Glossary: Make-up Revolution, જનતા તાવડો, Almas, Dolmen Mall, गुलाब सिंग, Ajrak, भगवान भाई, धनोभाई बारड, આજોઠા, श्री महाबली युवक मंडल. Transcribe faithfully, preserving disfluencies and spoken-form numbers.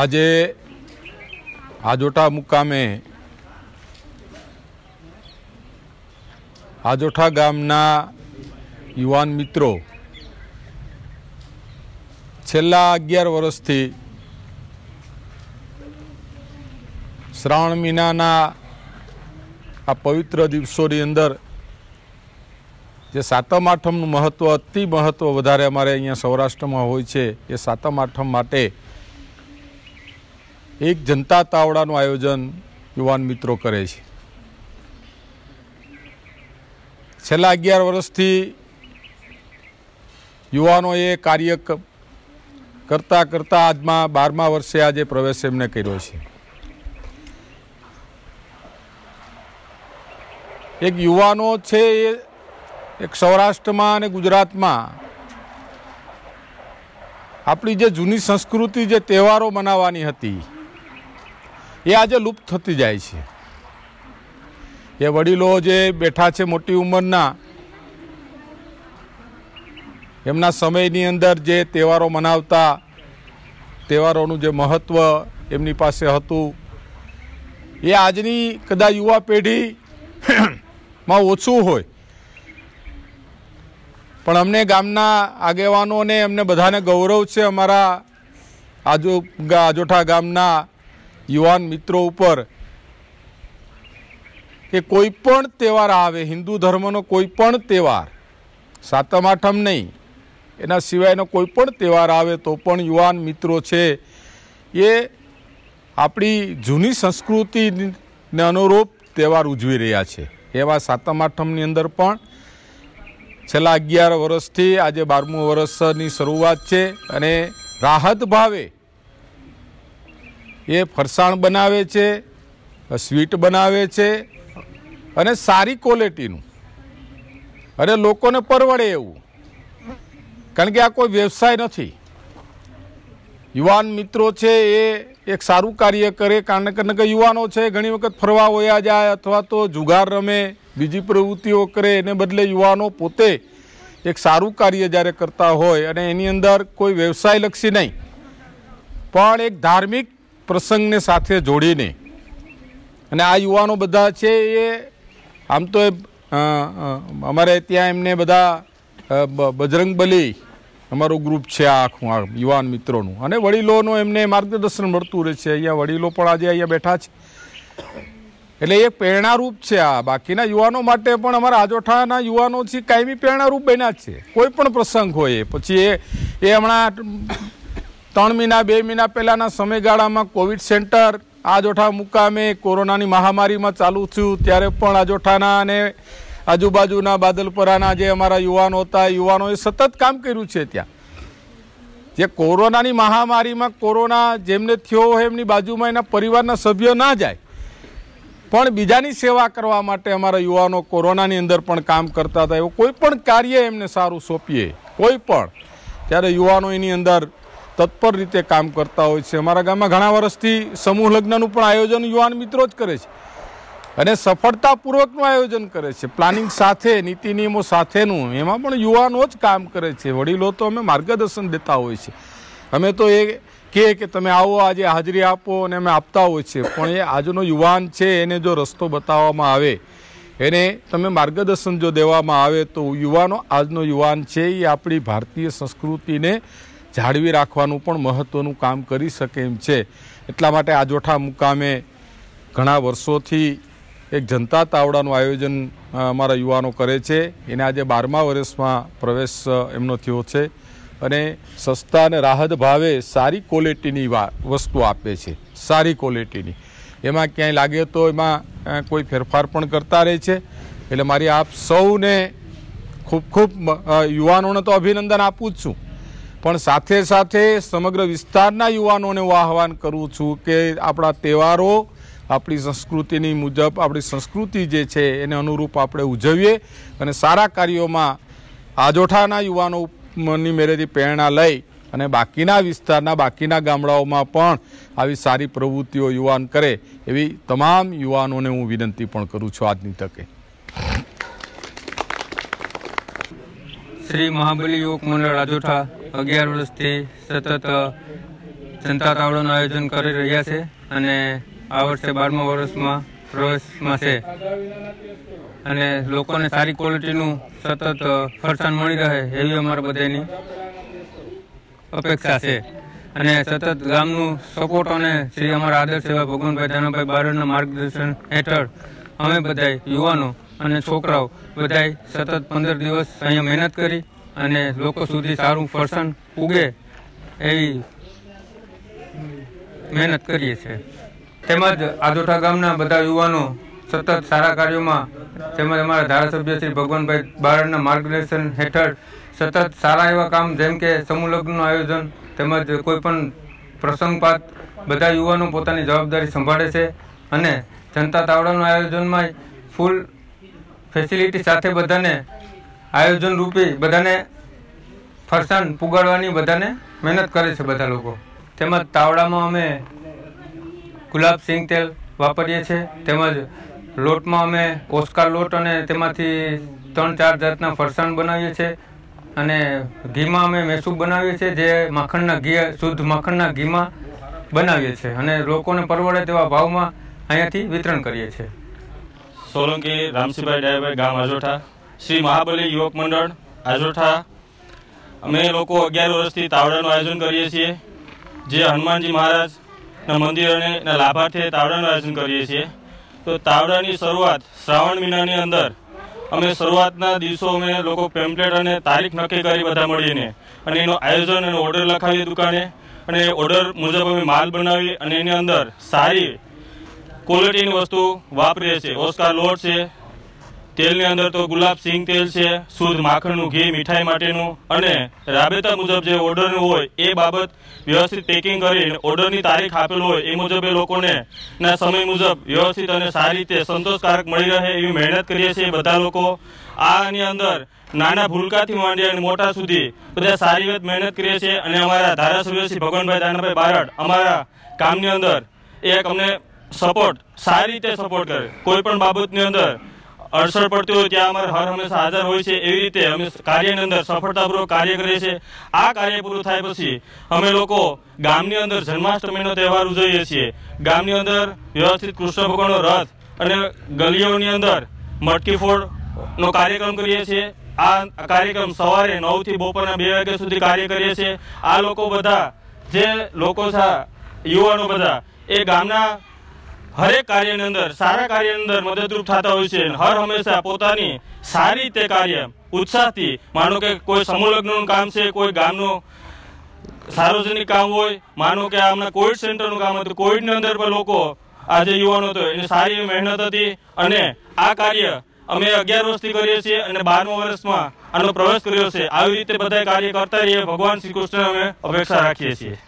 આજે આજોઠા મુકામે આજોઠા ગામના યુવાન મિત્રો છેલ્લા અગિયાર વર્ષથી શ્રાવણ મહિનાના આ પવિત્ર દિવસોની અંદર જે સાતમ આઠમનું મહત્ત્વ અતિ મહત્ત્વ વધારે અમારે અહીંયા સૌરાષ્ટ્રમાં હોય છે એ સાતમ આઠમ માટે એક જનતા તાવડાનું આયોજન યુવાન મિત્રો કરે છે। છેલ્લા અગિયાર વર્ષથી યુવાનોએ કાર્ય કરતાં કરતાં આજમાં બારમા વર્ષે આજે પ્રવેશ એમને કર્યો છે। एक युवानो छे एक सौराष्ट्र में गुजरात में आपणी जे जूनी संस्कृति जे तेहवारो मनावानी हती ए आजे लुप्त थती जाय छे। ये वडीलो जे बैठा छे मोटी उमरना एमना समयनी अंदर जे तेहवारो मनावता तेहवारोनुं जे महत्व एमनी पासे हतुं ए आजनी कदा युवा पेढ़ी मां ओछुं होय पण अमने गामना आगेवानोने अमने बधाने गौरव छे। अमारा आजो आजोठा गामना युवान मित्रों उपर के कोईपण तहेवार आवे हिंदू धर्मनो कोईपण तहेवार सातम आठम नहीं एना सिवायनो कोईपण तहेवार आवे तो पण युवान मित्रों छे ये आपणी जूनी संस्कृति ने अनुरूप तहेवार उजवी रह्या छे। एवा सातम आठमनी अंदर पण छेल्ला अगियार वर्षथी आजे बारमू वर्षनी शरूआत छे अने राहत भावे ए फरसाण बनावे छे, स्वीट बनावे छे अने सारी क्वॉलिटीनुं अने लोकोने परवड़े एवुं, कारण के आ कोई व्यवसाय नथी। युवान मित्रों छे ए एक सारू कार्य करे, कारण के युवानो छे घणी वखत फरवा होया जाए अथवा तो जुगार रमे बीजी प्रवृत्तिओ करे एने बदले युवानो पोते एक सारू कार्य ज्यारे करता होय अने एनी अंदर कोई व्यवसाय लक्षी नहीं पण एक धार्मिक प्रसंगने साथे जोड़ीने अने आ युवानो बधा छे ए आम तो अमारे त्यां एमने बधा बजरंगबली अमारू ग्रुप है आखू आ युवान मित्रों अने वडीलोनो एमने मार्गदर्शन मळतुं रहे छे। अहींया वडीलो पण आजे अहींया बैठा छे एटले एक प्रेरणारूप छे। आ बाकीना युवानो माटे पण अमारा आजोठाना युवानो छे कायमी प्रेरणारूप बन्या छे। कोईपण प्रसंग होय पछी ए ए हमणां त्रण महीना बे महीना पहेलाना समयगाळामां कोविड सेंटर आजोठा मुकामे कोरोनानी महामारीमां चालू थयुं त्यारे पण आजोठाना अने आजूबाजूना बादलपराना जे अमारा युवानो हता युवानोए सतत काम कर्युं छे। त्यां जे कोरोनानी महामारीमां कोरोना जेमने थयो होय एमनी बाजुमां एना परिवारना सभ्यो ना जाय पण बीजानी सेवा करवा माटे अमारा युवानो कोरोनानी अंदर पण काम करता हता। एवुं कोईपण कार्य एमने सारूं सोंपीए कोईपण त्यारे युवानो एनी अंदर तत्पर रीते काम करता होय छे। अमारा गाममां घणा वर्षथी समूह लग्ननुं पण आयोजन युवान मित्रो ज करे छे अने सफलतापूर्वकनुं आयोजन करे छे। प्लानिंग साथे नीति नियमों साथेनुं एमां पण युवानो ज काम करे छे। वडीलो तो अमे मार्गदर्शन देता होय छे, अमे तो ए कहे के तमे आवो आजे हाजरी आपो अने अमे आपता होय छे, पण ए आजनो युवान छे एने जो रस्तो बताववामां आवे एने तमे मार्गदर्शन जो देवामां आवे तो युवानो आजनो युवान छे ए आपणी भारतीय संस्कृतिने जाळवी राखवानुं पण महत्वनुं काम करी शके एम छे। एटला माटे आजोठा मुकामे घणा वर्षोथी एक जनता तावड़ानुं आयोजन अमारा युवानो करे छे। एने आजे बारमा वर्षमां प्रवेश एमनो थयो छे अने सस्ता अने राहत भावे सारी क्वॉलिटीनी वस्तु आपे छे। सारी क्वॉलिटीनी एमां क्यांय लागे तो एमां कोई फेरफार पण करता रहे छे। एटले मारी आप सौने खूब खूब युवानोने तो अभिनंदन आपूं छुं पण साथे साथे समग्र विस्तारना युवानोने हुं आह्वान करूं छुं के आपणा तहेवारो अपनी संस्कृति मुजब अपनी संस्कृति जे छे एने अनुरूप आपणे उजवीए अने सारा कार्यों में आजोठाना युवानोनी मेरेथी प्रेरणा लई अने बाकीना विस्तारना बाकीना गामडाओमां पण आवी सारी प्रवृत्तिओ युवान करे एवी तमाम युवानोने हूँ विनंती पण करूं छुं। आजनी तके श्री महाबली युवक मंडल आजोठा अगियार वर्षथी सतत जनता तावड़ों आयोजन कर रहा है। आ वर्षे बारमो वर्ष में प्रवेश में से लोग ने सारी क्वॉलिटी सतत फरसान मिली रहे एवी अमार बधाईनी अपेक्षा है। सतत गामनु सपोर्ट और श्री अमरा आदर्श एवं भगवान भाई धनोभाई बारड मार्गदर्शन हेठळ अमे बधाई युवाओं और छोकराओ बधाई सतत पंदर दिवस अहीं मेहनत करी अने लोको सुधी सारू फरसान उगे एवी मेहनत करीए छे। તેમજ આદોટા ગામના બધા યુવાનો સતત સારા કાર્યોમાં તેમજ અમારા ધારાસભ્ય શ્રી ભગવાનભાઈ બારડના માર્ગદર્શન હેઠળ સતત સારા એવા કામ જેમ કે સમૂહ લગ્નનું આયોજન તેમજ કોઈપણ પ્રસંગપાત બધા યુવાનો પોતાની જવાબદારી સંભાળે છે અને જનતા તાવડાનું આયોજનમાં ફૂલ ફેસિલિટી સાથે બધાને આયોજન રૂપી બધાને ફરસાણ પુગાડવાની બધાને મહેનત કરે છે બધા લોકો। તેમજ તાવડામાં અમે गुलाब सिंग तेल वापरीए छे तेमज लोट में अमे ओस्कार लोट अने तेमांथी त्रण चार जातना फरसाण बनावीए छे अने घी में अमे मेसूब बनावीए छे जे माखणना घी शुद्ध माखणना घी में बनावीए छे अने लोकोने परवड़े तेवा भाव में अहींयाथी वितरण करीए छे। सोलंकी रामसिंहभाई डायभाई गाम आजोठा श्री महाबली युवक मंडल आजोठा अमे लोको अगियार वर्षथी तावड़ानुं आयोजन करीए छीए जे हनुमानजी महाराज मंदिरों ने लाभार्थी तावड़ा आयोजन करीए। तो तावड़ा की शुरुआत श्रावण महीना अंदर अमे शुरुआत दिवसों में लोग पेम्पलेट और तारीख नक्की कर बधा मळीने आयोजन और ऑर्डर लखावी दुकाने ऑर्डर मुजब अमे माल बनावी अने एनी अंदर सारी क्वॉलिटी वस्तु वापरीए छे। ओस्कार लोट है तेल अंदर तो गुलाब सिंग तेल है शुद्ध माखणनु घी मिठाई माटेनु अने राबेता मुजब जो ऑर्डर होय बाबत व्यवस्थित पैकिंग करीने ऑर्डर की तारीख आपेल होय मुजब ए लोकोने ना समय मुजब व्यवस्थित और सारी रीते संतोषकारक मळी रहे एवी मेहनत करीए छीए बधा लोको। आनी अंदर नाना भूलकाथी मांडी अने मोटा सुधी बधा सारी रीते मेहनत करीए छीए अने अमारा धारासभ्य श्री भगवानभाई दानाभाई बारड अमारा कामनी अंदर एक अमने सपोर्ट सारी रीते सपोर्ट करे कोईपण बाबतनी अंदर अड़सर पड़ती हो त्या अमर हर हमेशा हाजर हो रीते अमे कार्य अंदर सफलतापूर्वक कार्य करे। आ कार्य पूरु थाय पछी अमे लोको गामनी अंदर जन्माष्टमीनो तहेवार उजवीए छीए। गामनी अंदर व्यवस्थित कृष्ण भगवाननो रथ अने गलीओनी अंदर मटकी फोड़नो कार्यक्रम करीए छीए। आ कार्यक्रम सवारे नौ थी बपोरना बे वाग्या सुधी कार्य करीए छीए। आ लोको बधा जे लोको छा युवानो बधा ए गामना हरेक कार्य अंदर सारा कार्य अंदर मददरूप थाता होय छे। हर हमेशा पोतानी सारी रीते कार्य उत्साहथी मानो के कोई समूह लग्ननुं काम छे कोई गामनो सार्वजनिक काम होय मानो के आमना कोविड सेंटरनुं काम हतुं कोविडनी अंदर पण लोको आज युवानो तो एनी सारी मेहनत हती अने आ कार्य अमे अगियार वर्षथी करीए छीए अने बारमो वर्षमां आनो प्रवेश कर्यो छे। આવી રીતે બધા કાર્ય કરતા રહીએ भगवान श्री कृष्ण अमे अपेक्षा राखीए छीए।